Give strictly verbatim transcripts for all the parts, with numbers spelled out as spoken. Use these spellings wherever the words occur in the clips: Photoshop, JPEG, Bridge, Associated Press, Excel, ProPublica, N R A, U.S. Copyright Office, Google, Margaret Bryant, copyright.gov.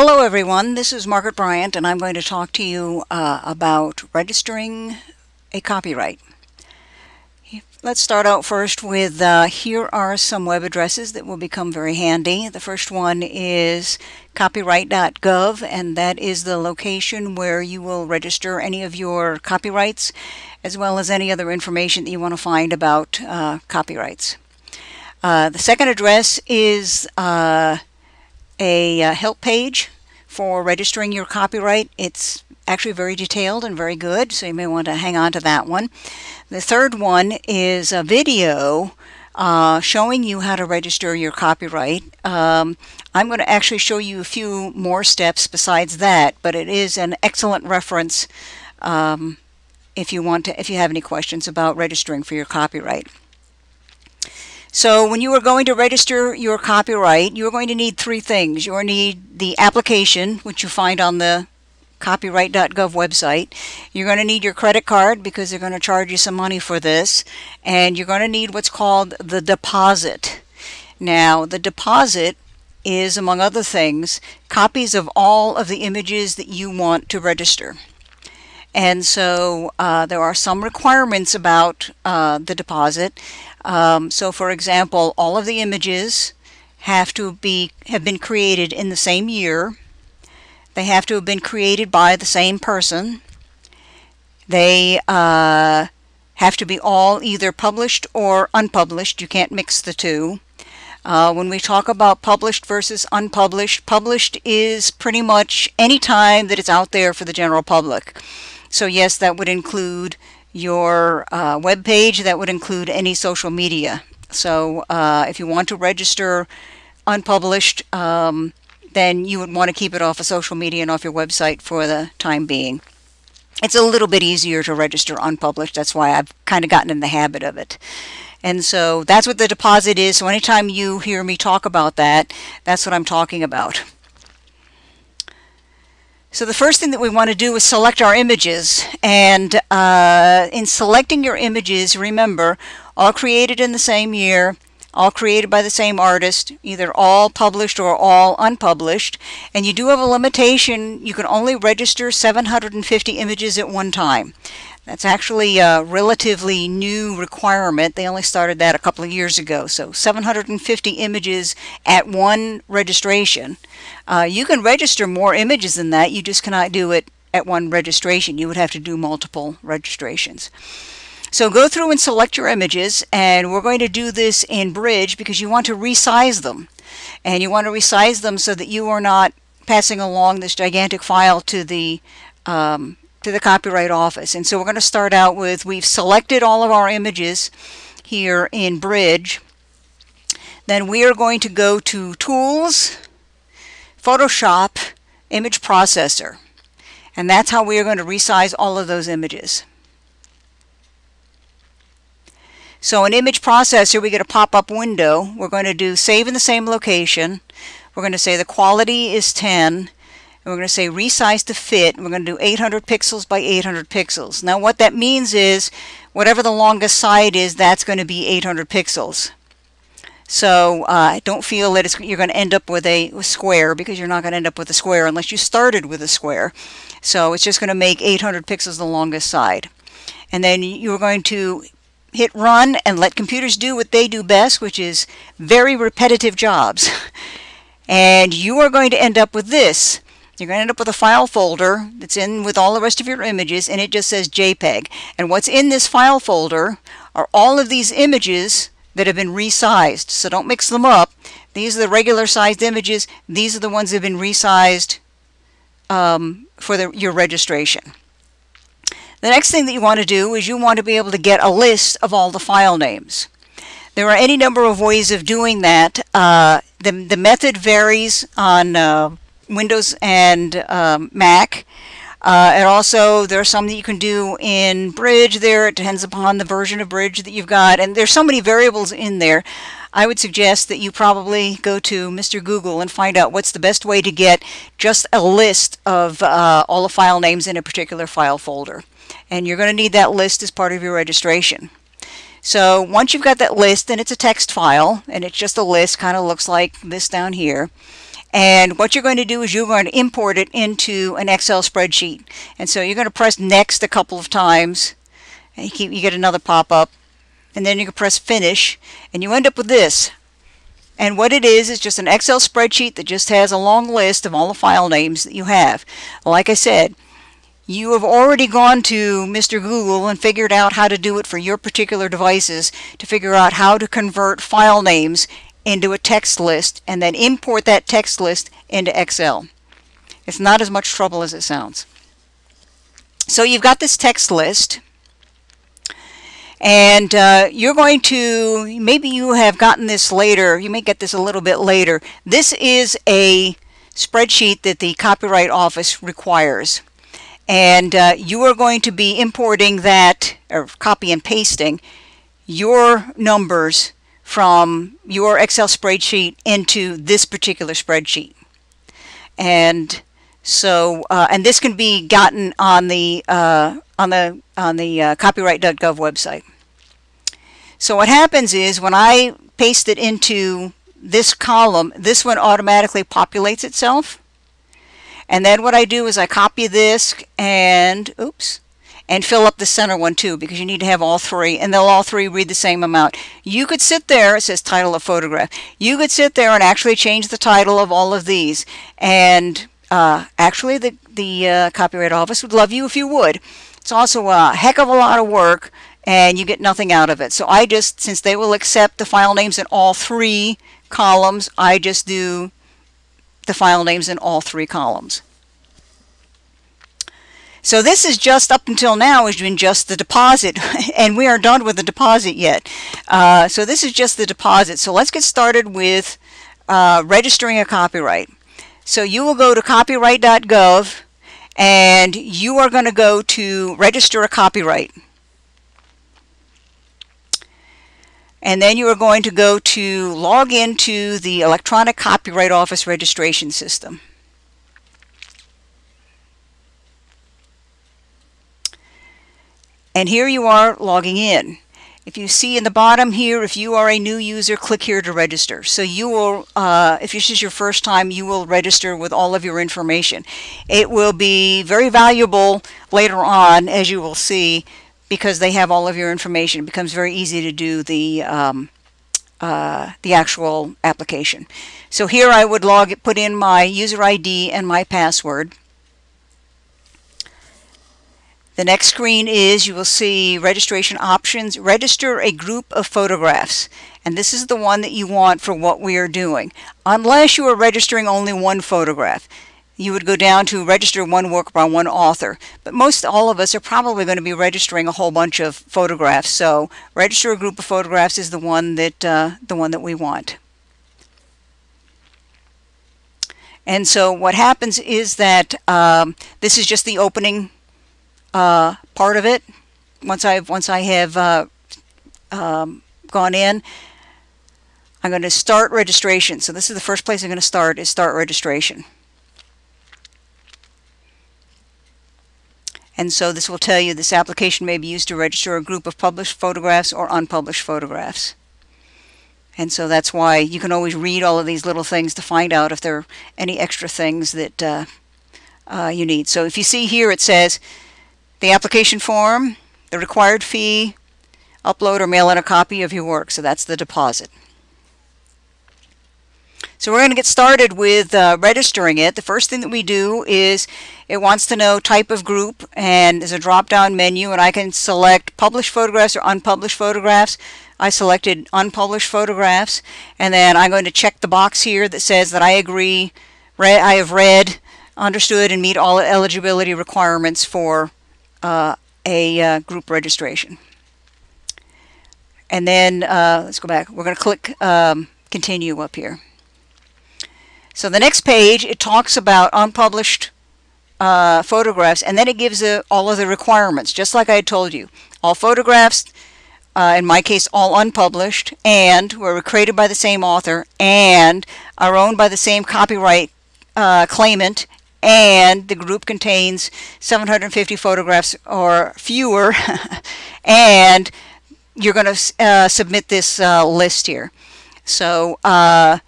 Hello everyone, this is Margaret Bryant and I'm going to talk to you uh, about registering a copyright. Let's start out first with uh, here are some web addresses that will become very handy. The first one is copyright dot gov, and that is the location where you will register any of your copyrights as well as any other information that you want to find about uh, copyrights. Uh, the second address is uh, a uh, help page for registering your copyright. It's actually very detailed and very good, so you may want to hang on to that one. The third one is a video uh, showing you how to register your copyright. Um, I'm going to actually show you a few more steps besides that, but it is an excellent reference um, if you want to, if you have any questions about registering for your copyright. So when you are going to register your copyright, you're going to need three things. You'll need the application, which you find on the copyright dot gov website. You're going to need your credit card because they're going to charge you some money for this, and you're going to need what's called the deposit. Now, the deposit is, among other things, copies of all of the images that you want to register. And so uh, there are some requirements about uh, the deposit. Um, so for example, all of the images have to be have been created in the same year. They have to have been created by the same person. They uh, have to be all either published or unpublished. You can't mix the two. Uh, when we talk about published versus unpublished, published is pretty much any time that it's out there for the general public. So yes, that would include your uh, web page. That would include any social media. So uh, if you want to register unpublished, um, then you would want to keep it off of social media and off your website for the time being. It's a little bit easier to register unpublished. That's why I've kind of gotten in the habit of it. And so that's what the deposit is. So anytime you hear me talk about that, that's what I'm talking about. So the first thing that we want to do is select our images. And uh, in selecting your images, remember, all created in the same year, all created by the same artist, either all published or all unpublished. And you do have a limitation. You can only register seven hundred fifty images at one time. That's actually a relatively new requirement. They only started that a couple of years ago. So seven hundred fifty images at one registration. Uh, you can register more images than that. You just cannot do it at one registration. You would have to do multiple registrations. So go through and select your images, and we're going to do this in Bridge because you want to resize them. And you want to resize them so that you are not passing along this gigantic file to the um, to the Copyright Office. And so we're going to start out with, we've selected all of our images here in Bridge. Then we are going to go to Tools, Photoshop, Image Processor. And that's how we are going to resize all of those images. So in Image Processor, we get a pop-up window. We're going to do Save in the Same Location. We're going to say the quality is ten, and we're going to say Resize to Fit. We're going to do eight hundred pixels by eight hundred pixels. Now what that means is whatever the longest side is, that's going to be eight hundred pixels. So uh, don't feel that it's, you're going to end up with a square, because you're not going to end up with a square unless you started with a square. So it's just going to make eight hundred pixels the longest side. And then you're going to hit run and let computers do what they do best, which is very repetitive jobs. And you are going to end up with this. You're going to end up with a file folder that's in with all the rest of your images, and it just says JPEG. And what's in this file folder are all of these images that have been resized. So don't mix them up. These are the regular sized images. These are the ones that have been resized um, for the, your registration. The next thing that you want to do is you want to be able to get a list of all the file names. There are any number of ways of doing that. Uh, the, the method varies on uh, Windows and um, Mac. Uh, and also there are some that you can do in Bridge there. It depends upon the version of Bridge that you've got. And there's so many variables in there. I would suggest that you probably go to Mister Google and find out what's the best way to get just a list of uh, all the file names in a particular file folder. And you're going to need that list as part of your registration. So once you've got that list, then it's a text file, and it's just a list, kind of looks like this down here. And what you're going to do is you're going to import it into an Excel spreadsheet. And so you're going to press next a couple of times, and you, keep, you get another pop-up, and then you can press finish, and you end up with this. And what it is is just an Excel spreadsheet that just has a long list of all the file names that you have. Like I said, you have already gone to Mister Google and figured out how to do it for your particular devices, to figure out how to convert file names into a text list and then import that text list into Excel. It's not as much trouble as it sounds. So you've got this text list, and uh, you're going to, maybe you have gotten this later, you may get this a little bit later. This is a spreadsheet that the Copyright Office requires. And uh, you are going to be importing that, or copy and pasting your numbers from your Excel spreadsheet into this particular spreadsheet. And so, uh, and this can be gotten on the uh, on the on the uh, copyright dot gov website. So what happens is when I paste it into this column, this one automatically populates itself. And then what I do is I copy this and oops, and fill up the center one too, because you need to have all three, and they'll all three read the same amount. You could sit there, it says title of photograph, you could sit there and actually change the title of all of these. And uh, actually the, the uh, Copyright Office would love you if you would. It's also a heck of a lot of work, and you get nothing out of it. So I just, since they will accept the file names in all three columns, I just do the file names in all three columns. So this is just, up until now, has been just the deposit, and we aren't done with the deposit yet. Uh, so this is just the deposit. So let's get started with uh, registering a copyright. So you will go to copyright dot gov, and you are going to go to register a copyright. And then you are going to go to log into the Electronic Copyright Office registration system. And here you are logging in. If you see in the bottom here, if you are a new user, click here to register. So you will, uh, if this is your first time, you will register with all of your information. It will be very valuable later on, as you will see, because they have all of your information. It becomes very easy to do the um, uh, the actual application. So here I would log it, put in my user I D and my password. The next screen is, you will see registration options. Register a group of photographs. And this is the one that you want for what we are doing. Unless you are registering only one photograph, you would go down to register one work by one author. But most all of us are probably going to be registering a whole bunch of photographs. So register a group of photographs is the one that uh, the one that we want. And so what happens is that um, this is just the opening uh, part of it. Once I've once I have uh, um, gone in, I'm going to start registration. So this is the first place I'm going to start, is start registration. And so this will tell you this application may be used to register a group of published photographs or unpublished photographs. And so that's why you can always read all of these little things to find out if there are any extra things that uh, uh, you need. So if you see here, it says the application form, the required fee, upload or mail in a copy of your work. So that's the deposit. So we're going to get started with uh, registering it. The first thing that we do is it wants to know type of group, and there's a drop-down menu, and I can select published photographs or unpublished photographs. I selected unpublished photographs, and then I'm going to check the box here that says that I agree, re I have read, understood, and meet all eligibility requirements for uh, a uh, group registration. And then uh, let's go back. We're going to click um, continue up here. So the next page, it talks about unpublished uh, photographs, and then it gives uh, all of the requirements, just like I had told you. All photographs, uh, in my case, all unpublished, and were created by the same author, and are owned by the same copyright uh, claimant, and the group contains seven hundred fifty photographs or fewer, and you're going to uh, submit this uh, list here. So, uh,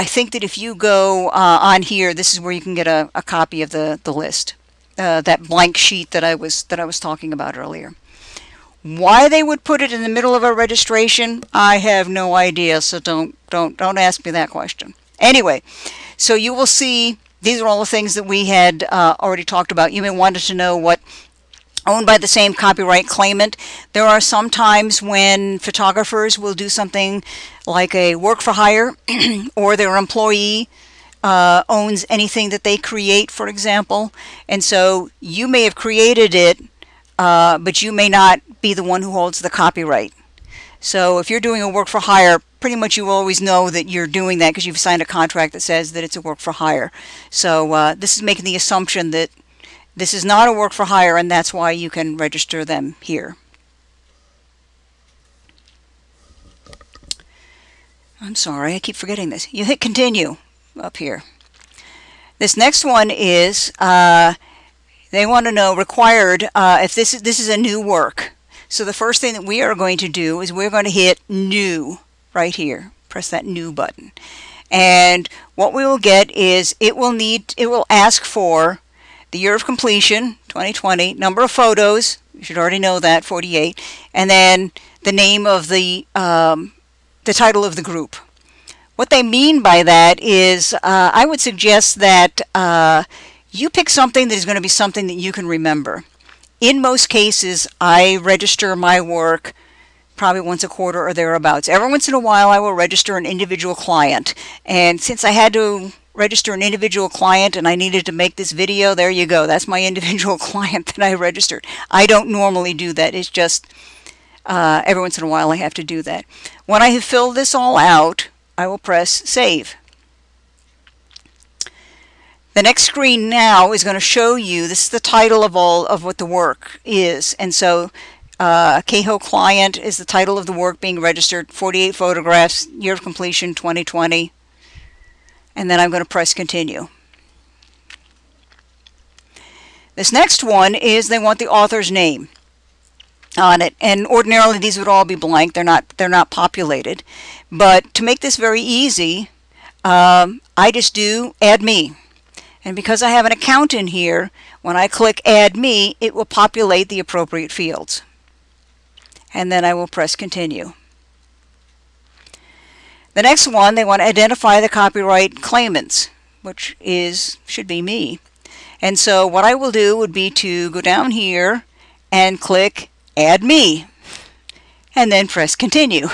I think that if you go uh, on here, this is where you can get a, a copy of the, the list, uh, that blank sheet that I was that I was talking about earlier. Why they would put it in the middle of a registration, I have no idea, so don't don't don't ask me that question. Anyway, so you will see these are all the things that we had uh, already talked about. You may wanted to know what owned by the same copyright claimant. There are some times when photographers will do something like a work for hire or their employee uh, owns anything that they create, for example. And so you may have created it, uh, but you may not be the one who holds the copyright. So if you're doing a work for hire, pretty much you always know that you're doing that because you've signed a contract that says that it's a work for hire. So uh, this is making the assumption that this is not a work for hire, and that's why you can register them here. I'm sorry, I keep forgetting this. You hit continue up here. This next one is uh, they want to know required uh, if this is, this is a new work. So the first thing that we are going to do is we're going to hit new right here. Press that new button, and what we will get is it will need it will ask for the year of completion, twenty twenty, number of photos, you should already know that, forty-eight, and then the name of the, um, the title of the group. What they mean by that is uh, I would suggest that uh, you pick something that is going to be something that you can remember. In most cases, I register my work probably once a quarter or thereabouts. Every once in a while, I will register an individual client, and since I had to register an individual client and I needed to make this video, there you go, that's my individual client that I registered. I don't normally do that, it's just uh, every once in a while I have to do that. When I have filled this all out, I will press save. The next screen now is going to show you, this is the title of all of what the work is, and so uh, K H O client is the title of the work being registered, forty-eight photographs, year of completion twenty twenty. And then I'm going to press continue. This next one is they want the author's name on it, and ordinarily these would all be blank. They're not. They're not populated. But to make this very easy, um, I just do add me. And because I have an account in here, when I click add me, it will populate the appropriate fields. And then I will press continue. The next one, they want to identify the copyright claimants, which is should be me. And so what I will do would be to go down here and click Add Me, and then press Continue.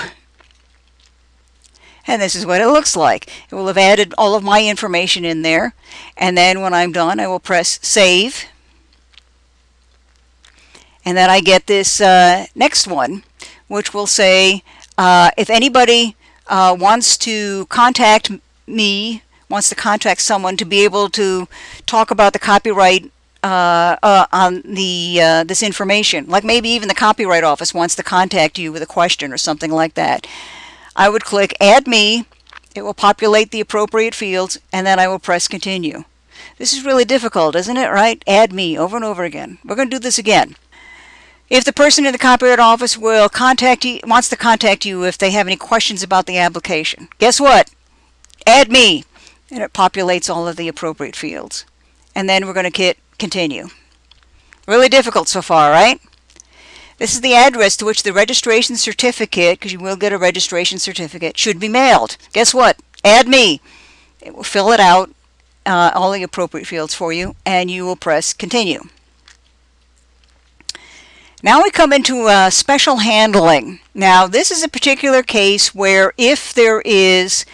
And this is what it looks like. It will have added all of my information in there. And then when I'm done, I will press Save. And then I get this uh, next one, which will say, uh, if anybody Uh, wants to contact me, wants to contact someone to be able to talk about the copyright uh, uh, on the uh, this information. Like maybe even the Copyright Office wants to contact you with a question or something like that. I would click Add Me, it will populate the appropriate fields, and then I will press Continue. This is really difficult, isn't it, right? Add me over and over again. We're going to do this again. If the person in the Copyright Office will contact you, wants to contact you if they have any questions about the application, guess what? Add me, and it populates all of the appropriate fields. And then we're going to hit continue. Really difficult so far, right? This is the address to which the registration certificate, because you will get a registration certificate, should be mailed. Guess what? Add me. It will fill it out, uh, all the appropriate fields for you, and you will press continue. Now we come into uh, special handling. Now this is a particular case where if there is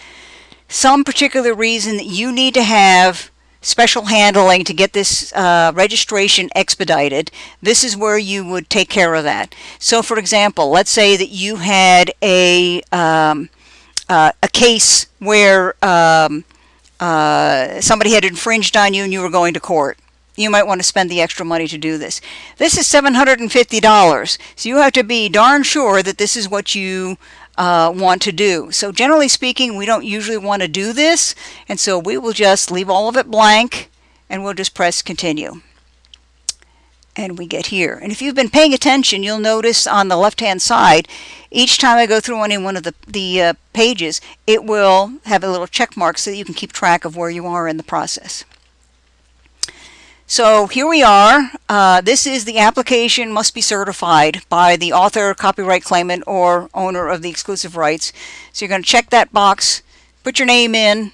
some particular reason that you need to have special handling to get this uh, registration expedited, this is where you would take care of that. So for example, let's say that you had a, um, uh, a case where um, uh, somebody had infringed on you and you were going to court. You might want to spend the extra money to do this. This is seven hundred fifty dollars, so you have to be darn sure that this is what you uh, want to do. So generally speaking, we don't usually want to do this, and so we will just leave all of it blank, and we'll just press continue. And we get here. And if you've been paying attention, you'll notice on the left-hand side, Each time I go through any one of the, the uh, pages, it will have a little check mark so that you can keep track of where you are in the process. So here we are. Uh, this is the application must be certified by the author, copyright claimant, or owner of the exclusive rights. So you're going to check that box, put your name in,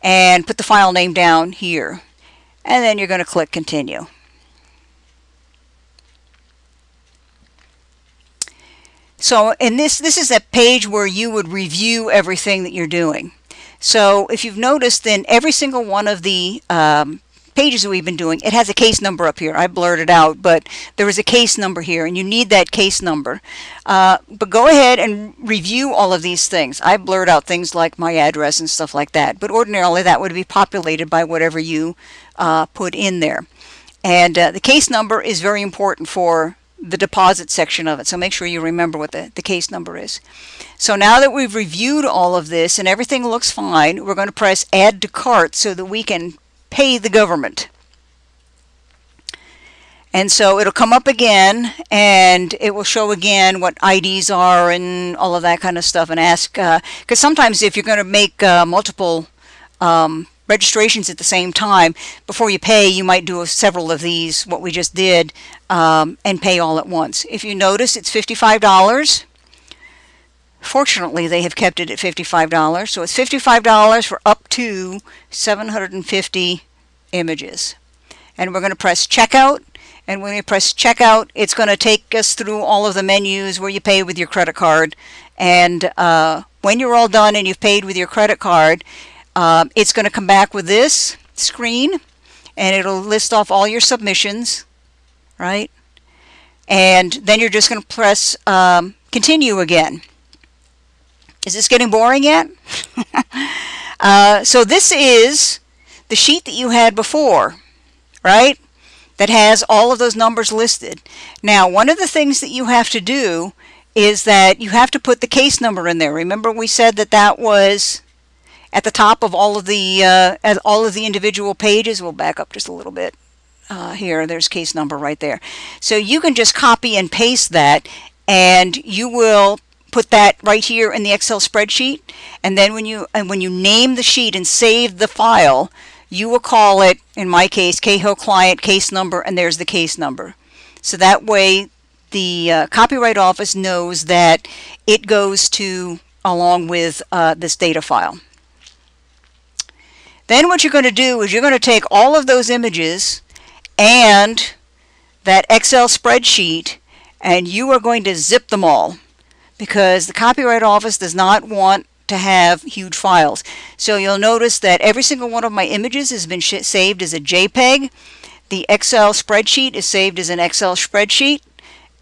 and put the file name down here. And then you're going to click continue. So in this, this is a page where you would review everything that you're doing. So if you've noticed, then every single one of the um, pages that we've been doing, it has a case number up here. I blurred it out, but there is a case number here, and you need that case number. Uh, but go ahead and review all of these things. I blurred out things like my address and stuff like that, but ordinarily that would be populated by whatever you uh, put in there. And uh, the case number is very important for the deposit section of it, so make sure you remember what the, the case number is. So now that we've reviewed all of this and everything looks fine, we're going to press add to cart so that we can pay the government. And so it'll come up again, and it will show again what I Ds are and all of that kind of stuff, and ask, because uh, sometimes if you're going to make uh, multiple um, registrations at the same time, before you pay, you might do several of these, what we just did, um, and pay all at once. If you notice, it's fifty-five dollars. Fortunately, they have kept it at fifty-five dollars. So it's fifty-five dollars for up to seven hundred fifty images. And we're going to press checkout. And when you press checkout, it's going to take us through all of the menus where you pay with your credit card. And uh, when you're all done and you've paid with your credit card, Um, it's going to come back with this screen, and it'll list off all your submissions, right? And then you're just going to press um, continue again. Is this getting boring yet? uh, so this is the sheet that you had before, right? That has all of those numbers listed. Now, one of the things that you have to do is that you have to put the case number in there. Remember, we said that that was at the top of all of the uh, at all of the individual pages. We'll back up just a little bit uh, here. There's case number right there. So you can just copy and paste that, and you will put that right here in the Excel spreadsheet. And then when you and when you name the sheet and save the file, you will call it, in my case, Cahill Client Case Number, and there's the case number. So that way, the uh, Copyright Office knows that it goes to along with uh, this data file. Then what you're going to do is you're going to take all of those images and that Excel spreadsheet, and you are going to zip them all, because the Copyright Office does not want to have huge files. So you'll notice that every single one of my images has been saved as a JPEG. The Excel spreadsheet is saved as an Excel spreadsheet,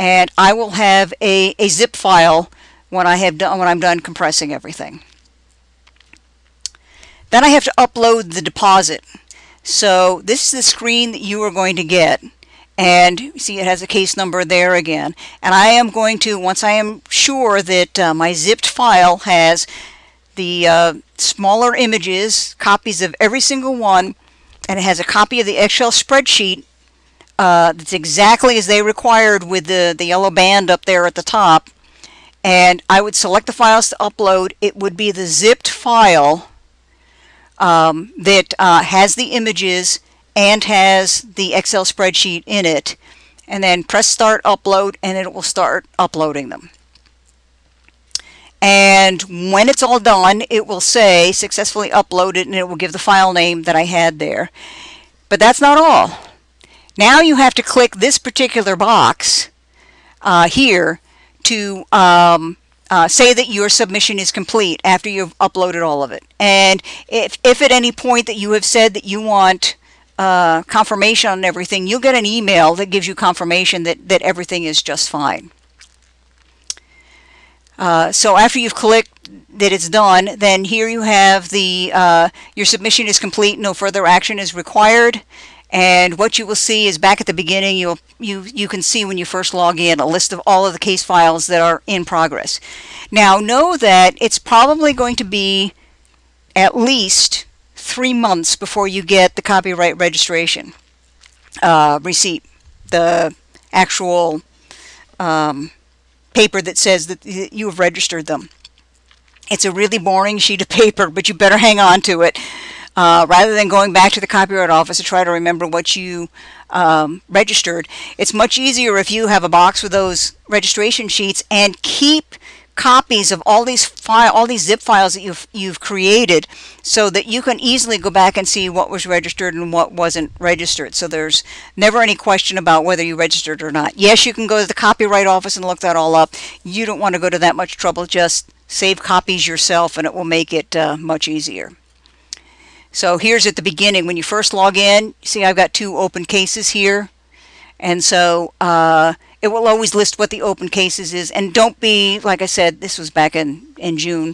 and I will have a, a zip file when I have done when I'm done compressing everything. Then I have to upload the deposit. So this is the screen that you are going to get. And you see it has a case number there again. And I am going to, once I am sure that uh, my zipped file has the uh, smaller images, copies of every single one, and it has a copy of the Excel spreadsheet uh, that's exactly as they required with the, the yellow band up there at the top, and I would select the files to upload. It would be the zipped file Um, that uh, has the images and has the Excel spreadsheet in it, and then press start upload, and it will start uploading them. And when it's all done, it will say successfully uploaded, and it will give the file name that I had there. But that's not all. Now you have to click this particular box uh, here to um, Uh, say that your submission is complete after you've uploaded all of it. And if, if at any point that you have said that you want uh, confirmation on everything, you'll get an email that gives you confirmation that, that everything is just fine. Uh, so after you've clicked that it's done, then here you have the uh, your submission is complete, no further action is required. And what you will see is back at the beginning, you'll, you, you can see when you first log in a list of all of the case files that are in progress. Now know that it's probably going to be at least three months before you get the copyright registration uh, receipt, the actual um, paper that says that you have registered them. It's a really boring sheet of paper, but you better hang on to it uh, rather than going back to the Copyright Office to try to remember what you um, registered. It's much easier if you have a box with those registration sheets and keep copies of all these file, all these zip files that you've you've created, so that you can easily go back and see what was registered and what wasn't registered. So there's never any question about whether you registered or not. Yes, you can go to the Copyright Office and look that all up. You don't want to go to that much trouble. Just save copies yourself, and it will make it uh, much easier. So here's at the beginning when you first log in. See, I've got two open cases here, and so. Uh, It will always list what the open cases is, and don't be, like I said, this was back in, in June,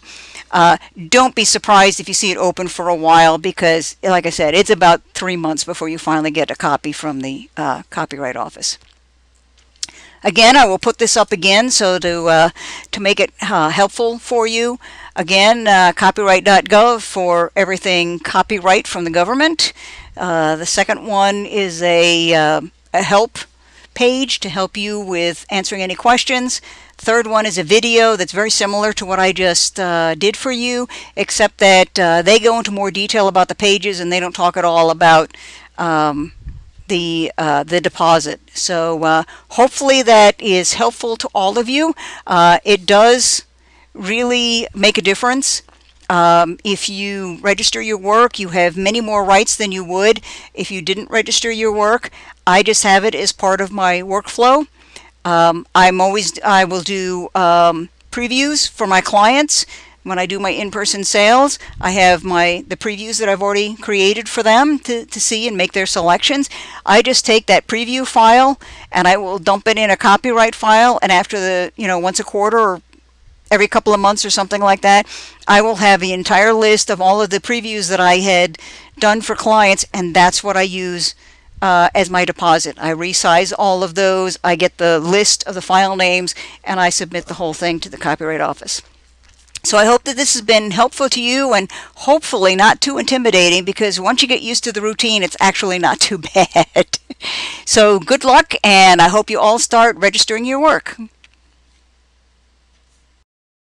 uh, don't be surprised if you see it open for a while, because, like I said, it's about three months before you finally get a copy from the uh, Copyright Office. Again, I will put this up again so to, uh, to make it uh, helpful for you. Again, uh, copyright dot gov for everything copyright from the government. Uh, the second one is a, uh, a help page to help you with answering any questions. Third one is a video that's very similar to what I just uh, did for you, except that uh, they go into more detail about the pages and they don't talk at all about um, the uh, the deposit. So uh, hopefully that is helpful to all of you. Uh, it does really make a difference. Um, if you register your work, you have many more rights than you would if you didn't register your work. I just have it as part of my workflow. Um, I'm always, I will do um, previews for my clients. When I do my in-person sales, I have my the previews that I've already created for them to, to see and make their selections. I just take that preview file and I will dump it in a copyright file, and after the, you know, once a quarter or every couple of months or something like that, I will have the entire list of all of the previews that I had done for clients, and that's what I use uh, as my deposit. I resize all of those, I get the list of the file names, and I submit the whole thing to the Copyright Office. So I hope that this has been helpful to you and hopefully not too intimidating, because once you get used to the routine, it's actually not too bad. So good luck, and I hope you all start registering your work.